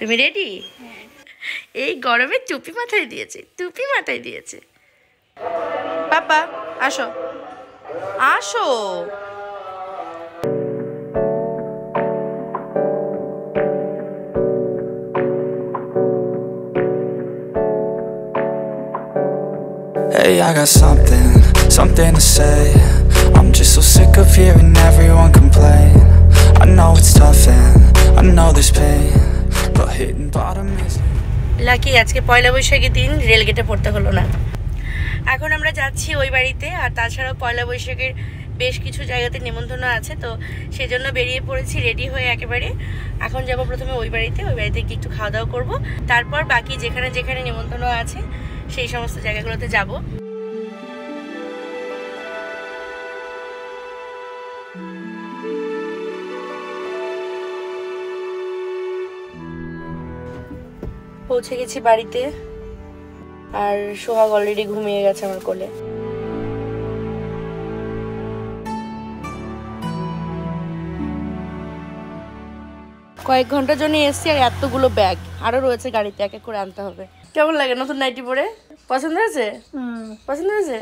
তুমি রেডি? এই গরমে টুপি মাথায় দিয়েছে, টুপি মাথায় দিয়েছে। পাপা আসো আসো। Hey, I got something to say. I'm just so sick of hearing everyone complain. I know it's tough and I know there's pain, but hitting bottom is lucky. আজকে পয়লা বৈশাখের দিন রেল গেটে পড়তে হলো না। এখন আমরা যাচ্ছি ওই বাড়িতে, আর তাছাড়াও পয়লা বৈশাখের বেশ কিছু জায়গাতে নিমন্ত্রণ আছে, তো সেজন্য বেরিয়ে পড়েছি রেডি হয়ে একেবারে। এখন যাব প্রথমে ওই বাড়িতে গিয়ে একটু খাওয়া দাওয়া করবো, তারপর বাকি যেখানে যেখানে নিমন্ত্রণ আছে সেই সমস্ত জায়গাগুলোতে যাব। পৌঁছে গেছি বাড়িতে, আর সোহাগ অলরেডি ঘুমিয়ে গেছে আমার কোলে। কয়েক ঘন্টার জন্য এসছি, আর এতগুলো ব্যাগ আরো রয়েছে গাড়িতে, এক এক করে আনতে হবে। কেমন লাগে নতুন নাইটি পরে? পছন্দ হয়েছে? পছন্দ হয়েছে?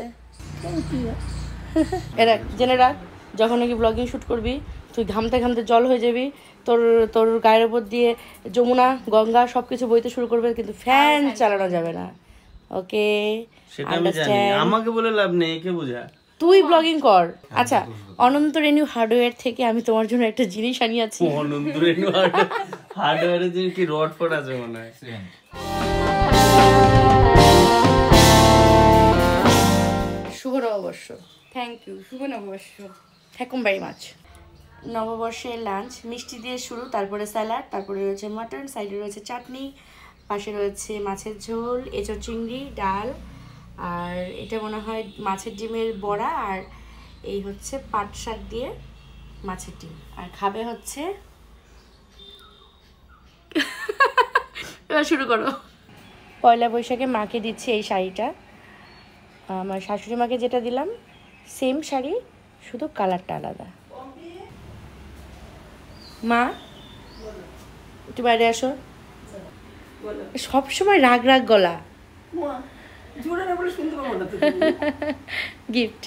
এরা জেনে রাখ, যখন নাকি ব্লগিং শুট করবি তুই ঘামতে ঘামতে জল হয়ে যাবি, তোর তোর গায়ের উপর দিয়ে যমুনা গঙ্গা সবকিছু বইতে শুরু করবে, কিন্তু ফ্যান চালানো যাবে না। ওকে, আমাকে বলে লাভ নেই, কে বোঝা, তুই ব্লগিং কর। আচ্ছা, অনন্ত রেনু হার্ডওয়্যার থেকে আমি তোমার জন্য একটা জিনিস আনিয়েছি। অনন্ত রেনু হার্ডওয়্যারের জন্য কি রড পড়া আছে মনে হয়? শুভ নববর্ষ। Thank you. শুভ নববর্ষ। থ্যাকুম ভেরি মাচ। নববর্ষে লাঞ্চ মিষ্টি দিয়ে শুরু, তারপরে স্যালাড, তারপরে রয়েছে মাটন, সাইডে রয়েছে চাটনি, পাশে রয়েছে মাছের ঝোল, এঁচড় চিংড়ি, ডাল, আর এটা মনে হয় মাছের ডিমের বড়া, আর এই হচ্ছে পাট শাক দিয়ে মাছের ডিম, আর খাবে হচ্ছে শুরু করো। পয়লা বৈশাখে মাকে দিচ্ছি এই শাড়িটা, আমার শাশুড়ি মাকে যেটা দিলাম সেম শাড়ি, শুধু কালারটা আলাদা। মা একটু বাইরে আসো, সবসময় রাগ রাগ গলা। গিফট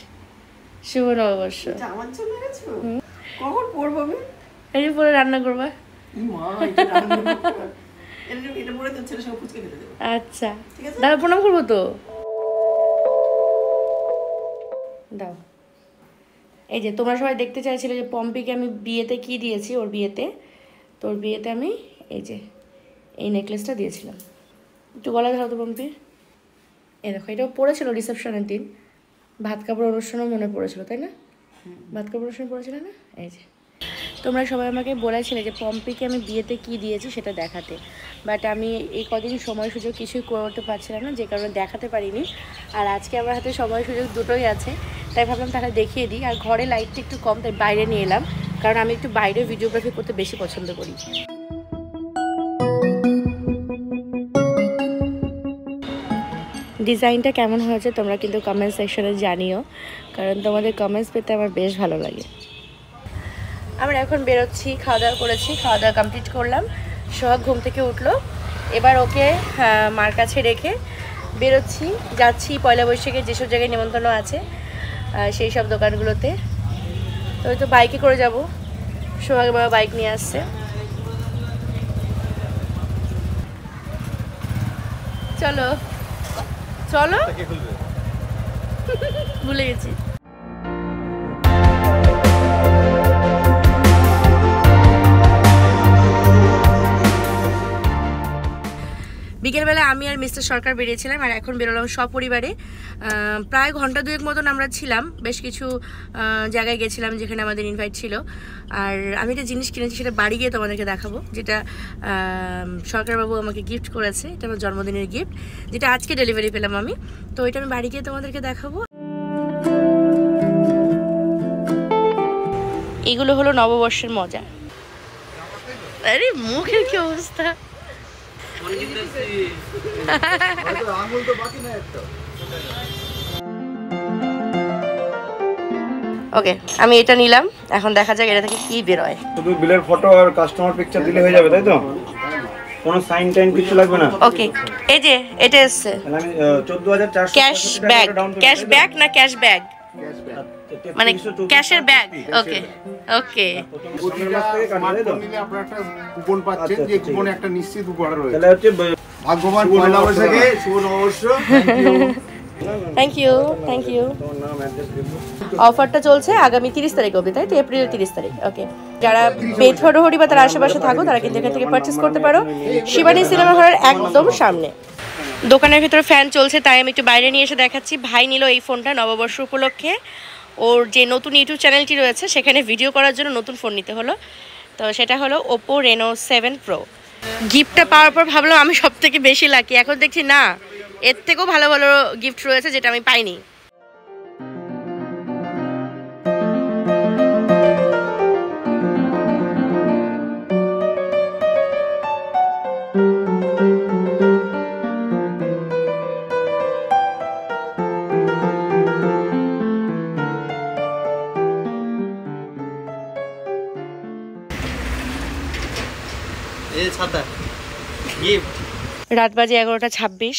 শুভ নববর্ষ। পরে রান্না করবা? আচ্ছা দাদা প্রণাম করবো তো, দাও। এই যে তোমরা সবাই দেখতে চাইছিলে যে পম্পিকে আমি বিয়েতে কি দিয়েছি, তোর বিয়েতে আমি এই যে এই নেকলেসটা দিয়েছিলাম। একটু গলা ধরো তো পম্পি। এ দেখো, এটাও পড়েছিল রিসেপশনের দিন, ভাত কাপড় অনুষ্ঠানও মনে পড়েছিল, তাই না? ভাত কাপড় অনুষ্ঠান পড়েছিল না? এই যে তোমরা সবাই আমাকে বলেছিলে যে পম্পিকে আমি বিয়েতে কি দিয়েছি সেটা দেখাতে, বাট আমি এই কদিন সময় সুযোগ কিছুই করতে পারছিলাম না, যে কারণে দেখাতে পারিনি। আর আজকে আমার হাতে সময় সুযোগ দুটোই আছে, তাই ভাবলাম তাহলে দেখিয়ে দিই। আর ঘরে লাইটটা একটু কম, তাই বাইরে নিয়ে এলাম, কারণ আমি একটু বাইরে ভিডিওগ্রাফি করতে বেশি পছন্দ করি। ডিজাইনটা কেমন হয়েছে তোমরা কিন্তু কমেন্ট সেকশনে জানিও, কারণ তোমাদের কমেন্টস পেতে আমার বেশ ভালো লাগে। আমরা এখন বেরোচ্ছি, খাওয়া দাওয়া করেছি, খাওয়া দাওয়া কমপ্লিট করলাম, সোহাগ ঘুম থেকে উঠলো, এবার ওকে মার কাছে রেখে বেরোচ্ছি, যাচ্ছি পয়লা বৈশাখে যেসব জায়গায় নিমন্ত্রণ আছে সেই সব দোকানগুলোতে। তবে তো বাইকে করে যাব, সোহাগ বাবা বাইক নিয়ে আসছে। চলো চলো, ভুলে গেছি। বিকেলবেলা আমি আর মিস্টার সরকার বেরিয়েছিলাম, আর এখন বেরোলাম সপরিবারে। প্রায় ঘন্টা দুয়েক মতন আমরা ছিলাম, বেশ কিছু জায়গায় গেছিলাম যেখানে আমাদের ইনভাইট ছিল। আর আমি একটা জিনিস কিনেছি, সেটা বাড়ি গিয়ে তোমাদেরকে দেখাবো, যেটা সরকারবাবু আমাকে গিফট করেছে। এটা আমার জন্মদিনের গিফট, যেটা আজকে ডেলিভারি পেলাম আমি, তো এটা আমি বাড়ি গিয়ে তোমাদেরকে দেখাবো। এগুলো হলো নববর্ষের মজা। আরে মুখের কি অবস্থা! ওকে, আমি এটা নিলাম, এখন দেখা যাক এটা থেকে কি বের হয়। শুধু বিলের ফটো আর কাস্টমার পিকচার দিলে হয়ে যাবে, তাই তো? কোনো সাইন টাইম কিছু লাগবে না। ওকে এই যে এটা আছে তাহলে আমি 14400 ক্যাশ ব্যাক না ক্যাশ ব্যাক মানে ক্যাশের ব্যাগ। ওকে ওকে নিলে আপনারা একটা কুপন পাচ্ছেন, যে কুপনে একটা নিশ্চিত উপহার রয়েছে। তাহলে হচ্ছে ভাগ্যবান পয়লা বৈশাখে শুভ নববর্ষ। Thank you. অফারটা চলছে আগামী 30 তারিখ অবধি, তাই তো? এপ্রিলের 30 তারিখ। ওকে, যারা বেথরহড়ি বা তার আশেপাশে থাকো তারা কিন্তু এখান থেকে পারচেজ করতে পারো। শিবানী সিনেমা হলের একদম সামনে। দোকানের ভিতরে ফ্যান চলছে, তাই আমি একটু বাইরে নিয়ে এসে দেখাচ্ছি। ভাই নিল এই ফোনটা নববর্ষ উপলক্ষে, ওর যে নতুন ইউটিউব চ্যানেলটি রয়েছে সেখানে ভিডিও করার জন্য নতুন ফোন নিতে হলো। তো সেটা হলো Oppo Reno 7 Pro। গিফটটা পাওয়ার পর ভাবলাম আমি সব থেকে বেশি লাকি, এখন দেখছি না এর থেকেও ভালো ভালো গিফট রয়েছে যেটা আমি পাইনি। রাত বাজে 11:26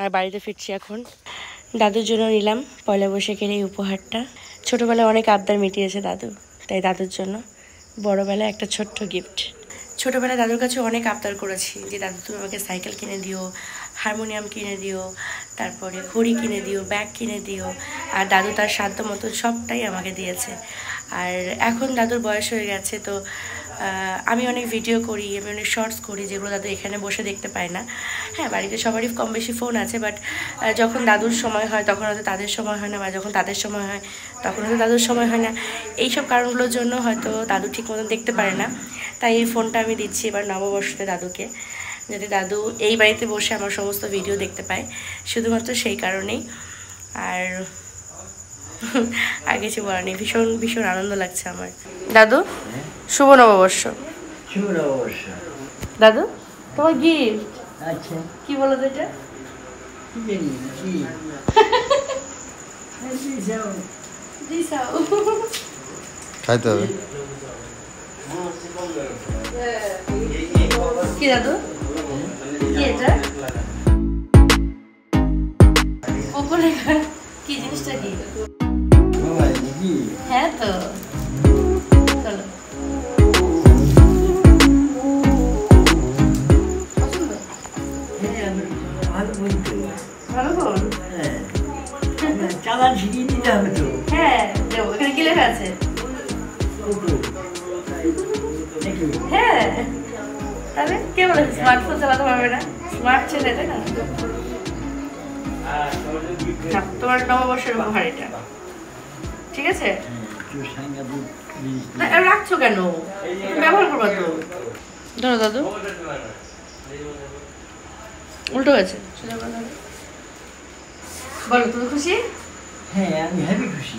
আর বাড়িতে ফিরছি এখন। দাদুর জন্য নিলাম পয়লা বৈশাখের এই উপহারটা। ছোটবেলায় অনেক আবদার মিটিয়েছে দাদু, তাই দাদুর জন্য বড়বেলায় একটা ছোট্ট গিফট। ছোটবেলায় দাদুর কাছে অনেক আবদার করেছি যে দাদু তুমি আমাকে সাইকেল কিনে দিও, হারমোনিয়াম কিনে দিও, তারপরে ঘড়ি কিনে দিও, ব্যাগ কিনে দিও, আর দাদু তার সাধ্য মতো সবটাই আমাকে দিয়েছে। আর এখন দাদুর বয়স হয়ে গেছে, তো আমি অনেক ভিডিও করি, আমি অনেক শর্টস করি যেগুলো দাদু এখানে বসে দেখতে পায় না। হ্যাঁ, বাড়িতে সবারই কম বেশি ফোন আছে, বাট যখন দাদুর সময় হয় তখন হয়তো তাদের সময় হয় না, বা যখন তাদের সময় হয় তখন হয়তো দাদুর সময় হয় না। এইসব কারণগুলোর জন্য হয়তো দাদু ঠিক মতন দেখতে পারে না, তাই এই ফোনটা আমি দিচ্ছি এবার নববর্ষতে দাদুকে, যাতে দাদু এই বাড়িতে বসে আমার সমস্ত ভিডিও দেখতে পায়, শুধুমাত্র সেই কারণেই। আর কিছু বলার নেই, ভীষণ ভীষণ আনন্দ লাগছে আমার। দাদু শুভ নববর্ষ। শুভ নববর্ষ দাদু, তোমার গিফট। আচ্ছা, কি বলো তো এটা? খাইতে হবে কি দাদু? কি এটা? উপরে কি জিনিসটা? কি হ্যাঁ তো চলো। তোমার নববর্ষের উপহার এটা, ঠিক আছে? রাখছো কেন, ব্যবহার করবা তো। ধরো দাদু, উল্টো হয়েছে। বলো তুমি খুশি? হ্যাঁ, আমি হেভি খুশি।